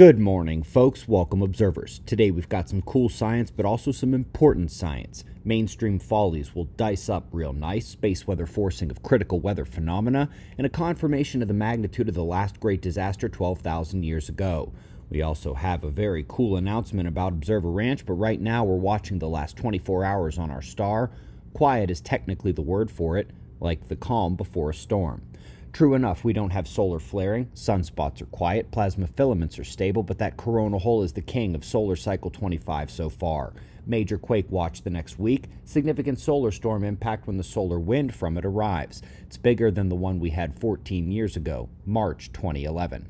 Good morning, folks. Welcome, observers. Today we've got some cool science, but also some important science. Mainstream follies will dice up real nice, space weather forcing of critical weather phenomena, and a confirmation of the magnitude of the last great disaster 12,000 years ago. We also have a very cool announcement about Observer Ranch, but right now we're watching the last 24 hours on our star. Quiet is technically the word for it, like the calm before a storm. True enough, we don't have solar flaring, sunspots are quiet, plasma filaments are stable, but that coronal hole is the king of solar cycle 25 so far. Major quake watch the next week, significant solar storm impact when the solar wind from it arrives. It's bigger than the one we had 14 years ago, March 2011.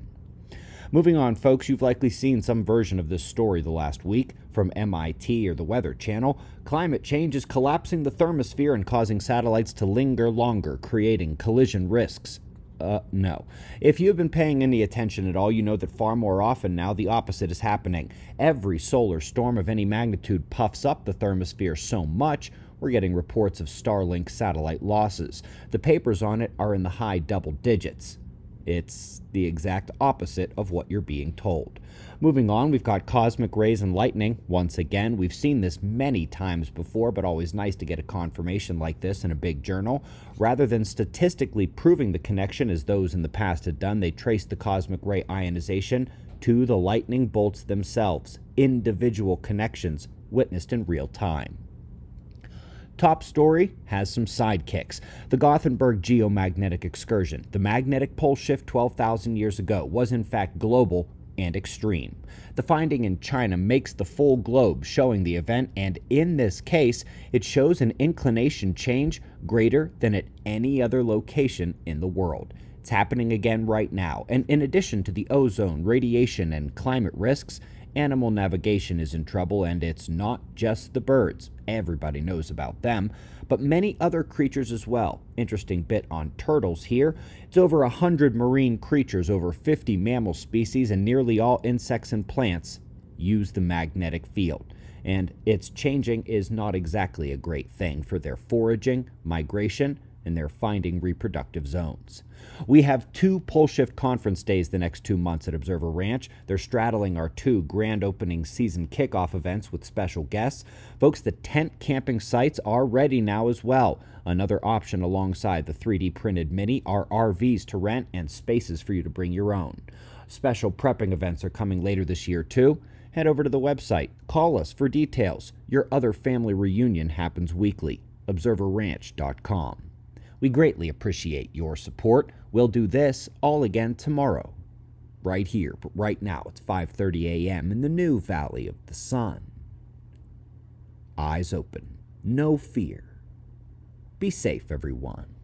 Moving on, folks, you've likely seen some version of this story the last week from MIT or the Weather Channel. Climate change is collapsing the thermosphere and causing satellites to linger longer, creating collision risks. No. If you've been paying any attention at all, you know that far more often now the opposite is happening. Every solar storm of any magnitude puffs up the thermosphere so much, we're getting reports of Starlink satellite losses. The papers on it are in the high double digits. It's the exact opposite of what you're being told. Moving on, we've got cosmic rays and lightning. Once again, we've seen this many times before, but always nice to get a confirmation like this in a big journal. Rather than statistically proving the connection as those in the past had done, they traced the cosmic ray ionization to the lightning bolts themselves, individual connections witnessed in real time. Top story has some sidekicks. The Gothenburg geomagnetic excursion, the magnetic pole shift 12,000 years ago, was in fact global and extreme. The finding in China makes the full globe showing the event, and in this case, it shows an inclination change greater than at any other location in the world. It's happening again right now, and in addition to the ozone, radiation, and climate risks, animal navigation is in trouble, and it's not just the birds. Everybody knows about them, but many other creatures as well. Interesting bit on turtles here. It's over 100 marine creatures, over 50 mammal species, and nearly all insects and plants use the magnetic field. And its changing is not exactly a great thing for their foraging, migration, and they're finding reproductive zones. We have two pole shift conference days the next 2 months at Observer Ranch. They're straddling our two grand opening season kickoff events with special guests. Folks, the tent camping sites are ready now as well. Another option alongside the 3D printed Mini are RVs to rent and spaces for you to bring your own. Special prepping events are coming later this year too. Head over to the website. Call us for details. Your other family reunion happens weekly. ObserverRanch.com. We greatly appreciate your support. We'll do this all again tomorrow, right here. But right now, it's 5:30 a.m. in the new Valley of the Sun. Eyes open, no fear. Be safe, everyone.